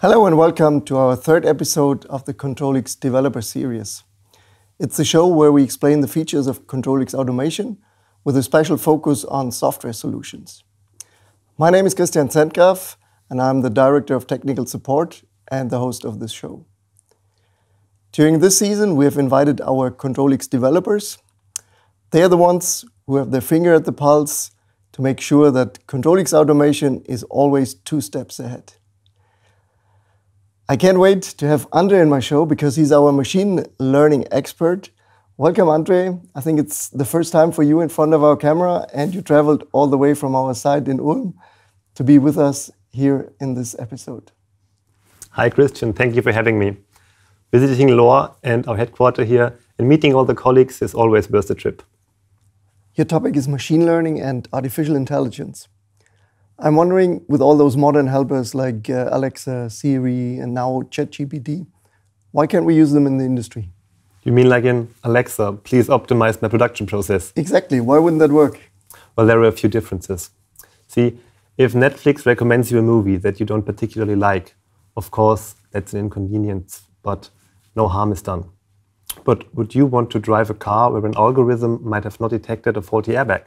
Hello and welcome to our third episode of the ctrlX Developer Series. It's the show where we explain the features of ctrlX Automation with a special focus on software solutions. My name is Christian Zentgaff and I'm the Director of Technical Support and the host of this show. During this season, we have invited our ctrlX developers. They are the ones who have their finger at the pulse to make sure that ctrlX Automation is always two steps ahead. I can't wait to have Andre in my show because he's our machine learning expert. Welcome, Andre. I think it's the first time for you in front of our camera, and you traveled all the way from our site in Ulm to be with us here in this episode. Hi, Christian. Thank you for having me. Visiting Lohr and our headquarters here and meeting all the colleagues is always worth the trip. Your topic is machine learning and artificial intelligence. I'm wondering, with all those modern helpers like Alexa, Siri, and now ChatGPT, why can't we use them in the industry? You mean like in Alexa, please optimize my production process? Exactly. Why wouldn't that work? Well, there are a few differences. See, if Netflix recommends you a movie that you don't particularly like, of course, that's an inconvenience, but no harm is done. But would you want to drive a car where an algorithm might have not detected a faulty airbag?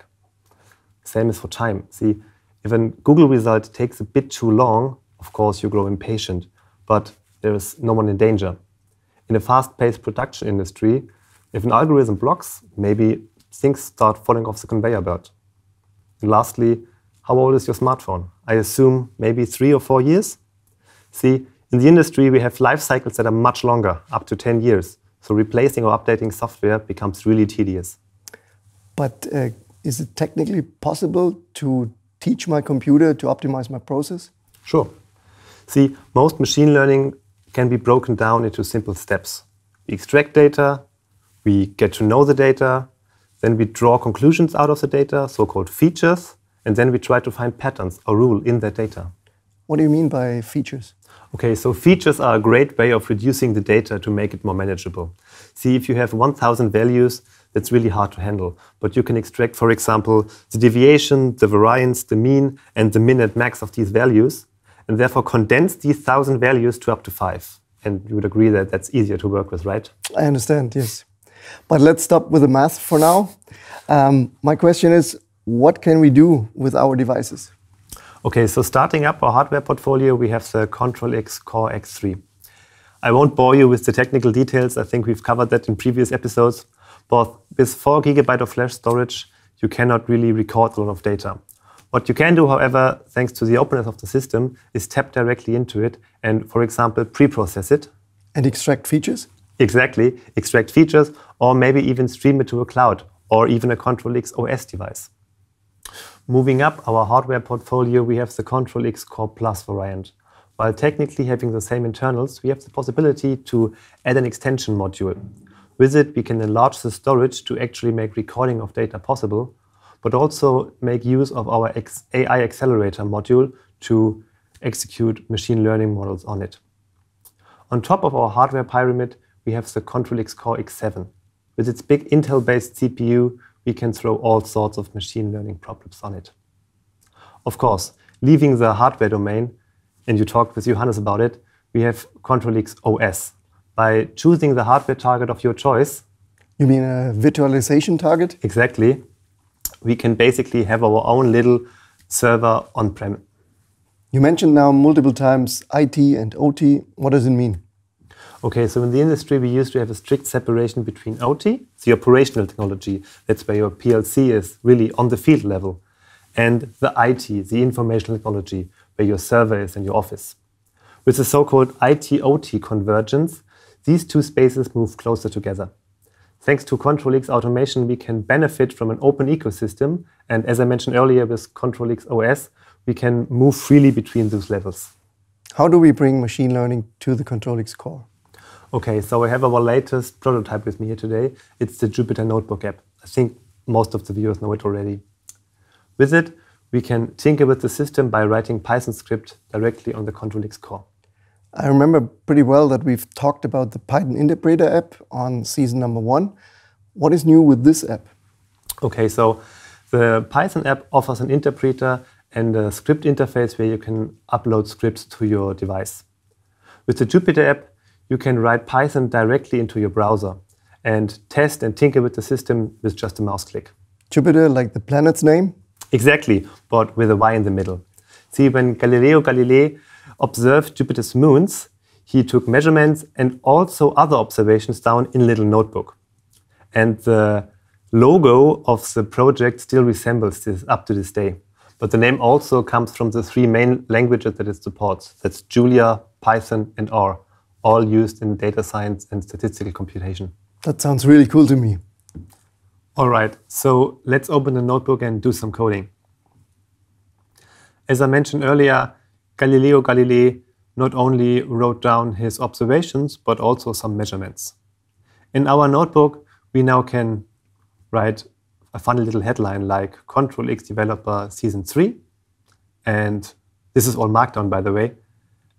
Same is for time. See, if a Google result takes a bit too long, of course you grow impatient, but there is no one in danger. In a fast-paced production industry, if an algorithm blocks, maybe things start falling off the conveyor belt. And lastly, how old is your smartphone? I assume maybe 3 or 4 years? See, in the industry we have life cycles that are much longer, up to 10 years. So replacing or updating software becomes really tedious. But is it technically possible to teach my computer to optimize my process? Sure. See, most machine learning can be broken down into simple steps. We extract data, we get to know the data, then we draw conclusions out of the data, so-called features, and then we try to find patterns or rule in that data. What do you mean by features? Okay, so features are a great way of reducing the data to make it more manageable. See, if you have 1,000 values, that's really hard to handle. But you can extract, for example, the deviation, the variance, the mean, and the min and max of these values, and therefore condense these 1,000 values to up to 5. And you would agree that that's easier to work with, right? I understand, yes. But let's stop with the math for now. My question is, what can we do with our devices? Okay, so starting up our hardware portfolio, we have the ctrlX Core X3. I won't bore you with the technical details. I think we've covered that in previous episodes. But with 4 GB of flash storage, you cannot really record a lot of data. What you can do, however, thanks to the openness of the system, is tap directly into it and, for example, pre-process it. And extract features? Exactly, extract features, or maybe even stream it to a cloud, or even a ctrlX OS device. Moving up our hardware portfolio, we have the ctrlX CORE Plus variant. While technically having the same internals, we have the possibility to add an extension module. With it, we can enlarge the storage to actually make recording of data possible, but also make use of our AI accelerator module to execute machine learning models on it. On top of our hardware pyramid, we have the ctrlX Core X7. With its big Intel-based CPU, we can throw all sorts of machine learning problems on it. Of course, leaving the hardware domain, and you talked with Johannes about it, we have ctrlX OS. By choosing the hardware target of your choice. You mean a virtualization target? Exactly. We can basically have our own little server on-prem. You mentioned now multiple times IT and OT. What does it mean? Okay, so in the industry, we used to have a strict separation between OT, the operational technology. That's where your PLC is really on the field level. And the IT, the informational technology, where your server is in your office. With the so-called IT-OT convergence, these two spaces move closer together. Thanks to ctrlX Automation, we can benefit from an open ecosystem. And as I mentioned earlier with ctrlX OS, we can move freely between those levels. How do we bring machine learning to the ctrlX Core? OK, so I have our latest prototype with me here today. It's the Jupyter Notebook app. I think most of the viewers know it already. With it, we can tinker with the system by writing Python script directly on the ctrlX Core. I remember pretty well that we've talked about the Python interpreter app on season number 1. What is new with this app? Okay, so the Python app offers an interpreter and a script interface where you can upload scripts to your device. With the Jupyter app, you can write Python directly into your browser and test and tinker with the system with just a mouse click. Jupiter, like the planet's name? Exactly, but with a Y in the middle. See, when Galileo Galilei observed Jupiter's moons, he took measurements and also other observations down in a little notebook. And the logo of the project still resembles this up to this day. But the name also comes from the three main languages that it supports. That's Julia, Python, and R, all used in data science and statistical computation. That sounds really cool to me. All right, so let's open the notebook and do some coding. As I mentioned earlier, Galileo Galilei not only wrote down his observations, but also some measurements. In our notebook, we now can write a funny little headline like ctrlX Developer Season 3. And this is all Markdown, by the way.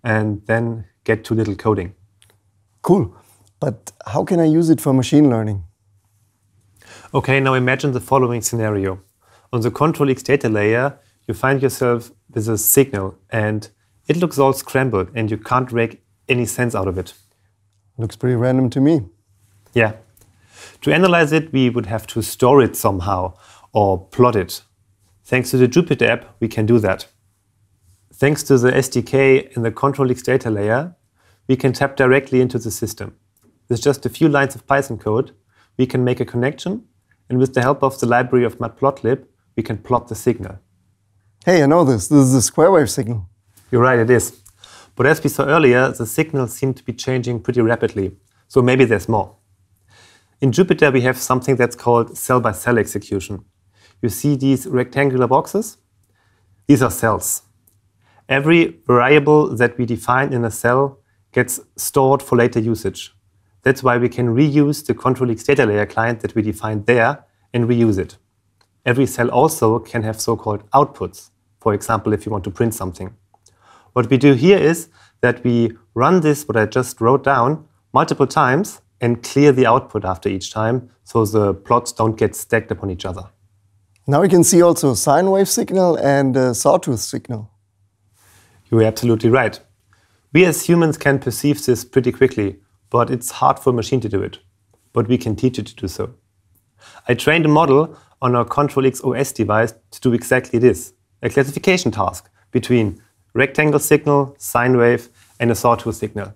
And then get to little coding. Cool. But how can I use it for machine learning? OK, now imagine the following scenario. On the ctrlX data layer, you find yourself with a signal, and it looks all scrambled, and you can't make any sense out of it. Looks pretty random to me. Yeah. To analyze it, we would have to store it somehow or plot it. Thanks to the Jupyter app, we can do that. Thanks to the SDK in the ctrlX data layer, we can tap directly into the system. With just a few lines of Python code, we can make a connection, and with the help of the library of Matplotlib, we can plot the signal. Hey, I know this. This is a square wave signal. You're right, it is. But as we saw earlier, the signal seemed to be changing pretty rapidly, so maybe there's more. In Jupyter, we have something that's called cell-by-cell execution. You see these rectangular boxes? These are cells. Every variable that we define in a cell gets stored for later usage. That's why we can reuse the ctrlX data layer client that we defined there and reuse it. Every cell also can have so-called outputs, for example, if you want to print something. What we do here is that we run this, what I just wrote down, multiple times and clear the output after each time so the plots don't get stacked upon each other. Now we can see also a sine wave signal and a sawtooth signal. You're absolutely right. We as humans can perceive this pretty quickly, but it's hard for a machine to do it. But we can teach it to do so. I trained a model on our ctrlX OS device to do exactly this, a classification task between rectangle signal, sine wave, and a sawtooth signal.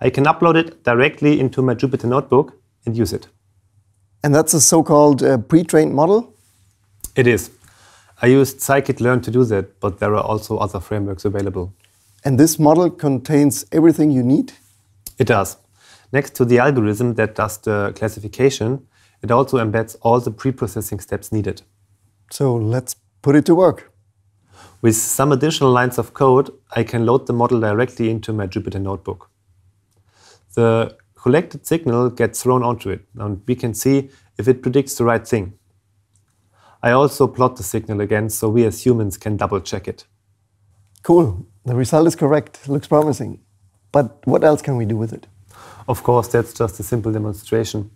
I can upload it directly into my Jupyter Notebook and use it. And that's a so-called pre-trained model? It is. I used scikit-learn to do that, but there are also other frameworks available. And this model contains everything you need? It does. Next to the algorithm that does the classification, it also embeds all the pre-processing steps needed. So let's put it to work. With some additional lines of code, I can load the model directly into my Jupyter Notebook. The collected signal gets thrown onto it, and we can see if it predicts the right thing. I also plot the signal again, so we as humans can double-check it. Cool. The result is correct. Looks promising. But what else can we do with it? Of course, that's just a simple demonstration.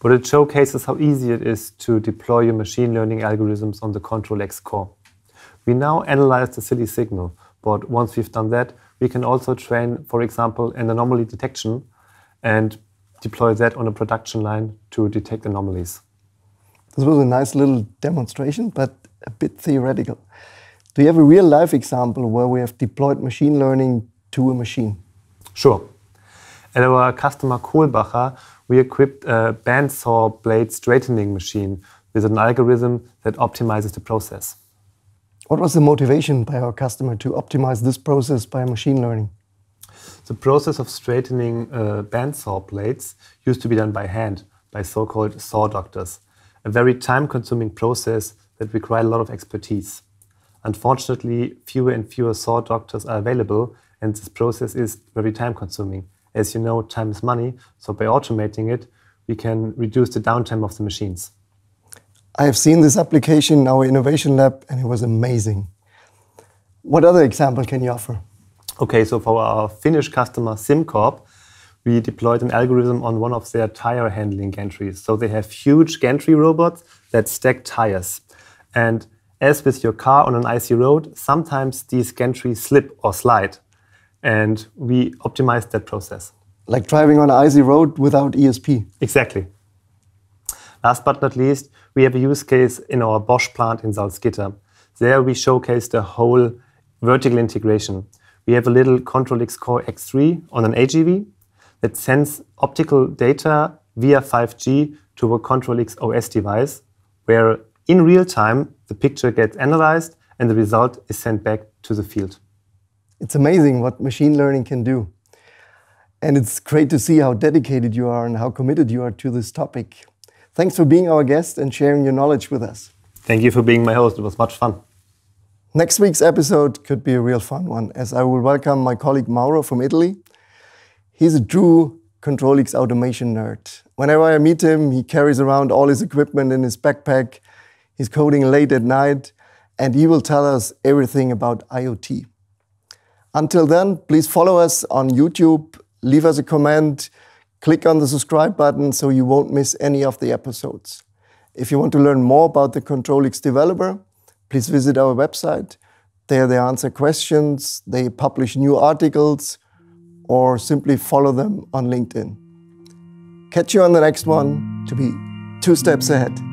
But it showcases how easy it is to deploy your machine learning algorithms on the ctrlX Core. We now analyze the silly signal, but once we've done that, we can also train, for example, an anomaly detection and deploy that on a production line to detect anomalies. This was a nice little demonstration, but a bit theoretical. Do you have a real-life example where we have deployed machine learning to a machine? Sure. At our customer Kohlbacher, we equipped a bandsaw blade straightening machine with an algorithm that optimizes the process. What was the motivation by our customer to optimize this process by machine learning? The process of straightening bandsaw blades used to be done by hand, by so-called saw doctors, a very time-consuming process that required a lot of expertise. Unfortunately, fewer and fewer saw doctors are available, and this process is very time-consuming. As you know, time is money, so by automating it, we can reduce the downtime of the machines. I have seen this application in our innovation lab, and it was amazing. What other example can you offer? OK, so for our Finnish customer SimCorp, we deployed an algorithm on one of their tire handling gantries. So they have huge gantry robots that stack tires. And as with your car on an icy road, sometimes these gantries slip or slide. And we optimized that process. Like driving on an icy road without ESP. Exactly. Last but not least, we have a use case in our Bosch plant in Salzgitter. There we showcase the whole vertical integration. We have a little ctrlX Core X3 on an AGV that sends optical data via 5G to a ctrlX OS device, where in real time the picture gets analyzed and the result is sent back to the field. It's amazing what machine learning can do. And it's great to see how dedicated you are and how committed you are to this topic. Thanks for being our guest and sharing your knowledge with us. Thank you for being my host. It was much fun. Next week's episode could be a real fun one, as I will welcome my colleague Mauro from Italy. He's a true ctrlX automation nerd. Whenever I meet him, he carries around all his equipment in his backpack. He's coding late at night, and he will tell us everything about IoT. Until then, please follow us on YouTube, leave us a comment, click on the subscribe button so you won't miss any of the episodes. If you want to learn more about the ctrlX Developer, please visit our website. There they answer questions, they publish new articles, or simply follow them on LinkedIn. Catch you on the next one to be 2 steps ahead.